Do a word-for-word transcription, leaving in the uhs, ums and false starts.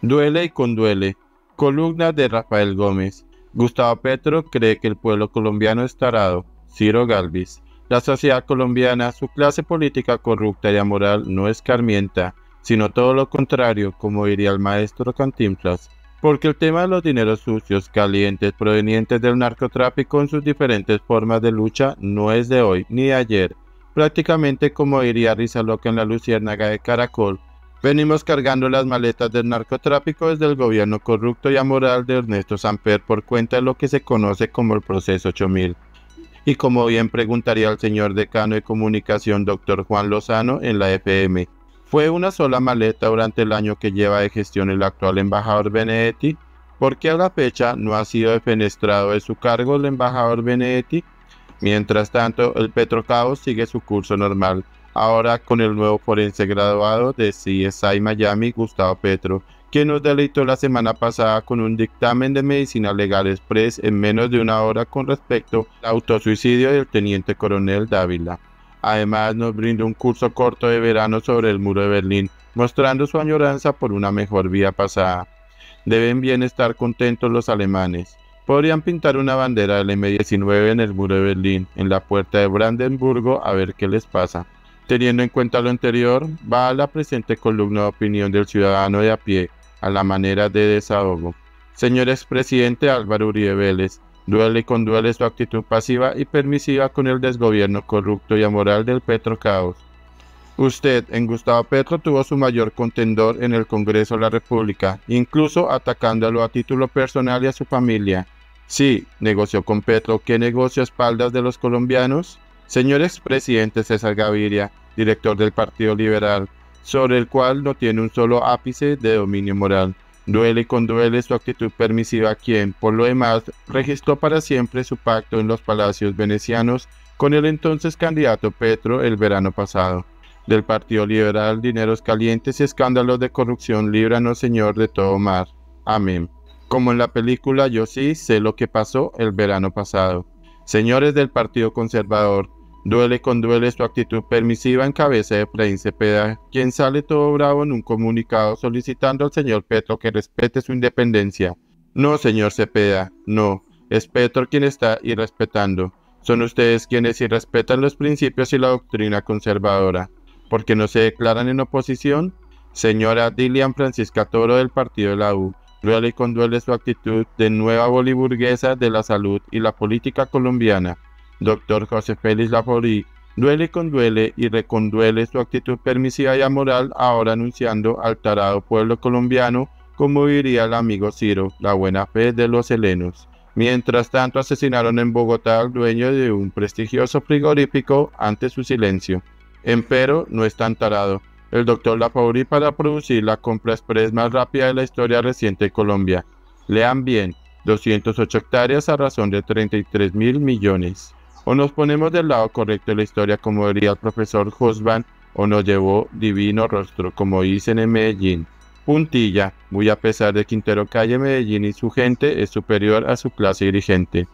Duele y conduele. Columna de Rafael Gómez. Gustavo Petro cree que el pueblo colombiano es tarado. Ciro Galvis. La sociedad colombiana, su clase política corrupta y amoral, no escarmienta, sino todo lo contrario, como diría el maestro Cantimplas, porque el tema de los dineros sucios, calientes, provenientes del narcotráfico en sus diferentes formas de lucha no es de hoy ni de ayer. Prácticamente, como diría Risa Loca en la Luciérnaga de Caracol, venimos cargando las maletas del narcotráfico desde el gobierno corrupto y amoral de Ernesto Samper por cuenta de lo que se conoce como el Proceso ocho mil. Y como bien preguntaría el señor decano de comunicación doctor Juan Lozano en la F M, ¿fue una sola maleta durante el año que lleva de gestión el actual embajador Benedetti? ¿Por qué a la fecha no ha sido defenestrado de su cargo el embajador Benedetti? Mientras tanto, el Petrocaos sigue su curso normal, ahora con el nuevo forense graduado de C S I Miami, Gustavo Petro, quien nos deleitó la semana pasada con un dictamen de medicina legal express en menos de una hora con respecto al autosuicidio del teniente coronel Dávila. Además, nos brindó un curso corto de verano sobre el muro de Berlín, mostrando su añoranza por una mejor vía pasada. Deben bien estar contentos los alemanes. Podrían pintar una bandera del eme diecinueve en el muro de Berlín, en la puerta de Brandenburgo, a ver qué les pasa. Teniendo en cuenta lo anterior, va a la presente columna de opinión del ciudadano de a pie, a la manera de desahogo. Señor expresidente Álvaro Uribe Vélez, duele y conduele su actitud pasiva y permisiva con el desgobierno corrupto y amoral del Petrocaos. Usted, en Gustavo Petro, tuvo su mayor contendor en el Congreso de la República, incluso atacándolo a título personal y a su familia. Sí, negoció con Petro, ¿qué negocio a espaldas de los colombianos? Señor expresidente César Gaviria, director del Partido Liberal, sobre el cual no tiene un solo ápice de dominio moral. Duele y conduele su actitud permisiva a quien, por lo demás, registró para siempre su pacto en los palacios venecianos con el entonces candidato Petro el verano pasado. Del Partido Liberal, dineros calientes y escándalos de corrupción, líbranos, Señor, de todo mal. Amén. Como en la película Yo sí sé lo que pasó el verano pasado. Señores del Partido Conservador, duele y conduele su actitud permisiva en cabeza de Fredín Cepeda, quien sale todo bravo en un comunicado solicitando al señor Petro que respete su independencia. No, señor Cepeda, no, es Petro quien está irrespetando. Son ustedes quienes irrespetan los principios y la doctrina conservadora. ¿Por qué no se declaran en oposición? Señora Dilian Francisca Toro del Partido de la U, duele y conduele su actitud de nueva boliburguesa de la salud y la política colombiana. Doctor José Félix Lafaurie, duele y conduele y reconduele su actitud permisiva y amoral, ahora anunciando al tarado pueblo colombiano, como diría el amigo Ciro, la buena fe de los helenos. Mientras tanto, asesinaron en Bogotá al dueño de un prestigioso frigorífico ante su silencio. Empero, no es tan tarado el doctor Lafaurie para producir la compra express más rápida de la historia reciente de Colombia. Lean bien, doscientas ocho hectáreas a razón de treinta y tres mil millones. O nos ponemos del lado correcto de la historia, como diría el profesor Hobsbawm, o nos llevó divino rostro, como dicen en Medellín. Puntilla, muy a pesar de Quintero Calle, Medellín y su gente es superior a su clase dirigente.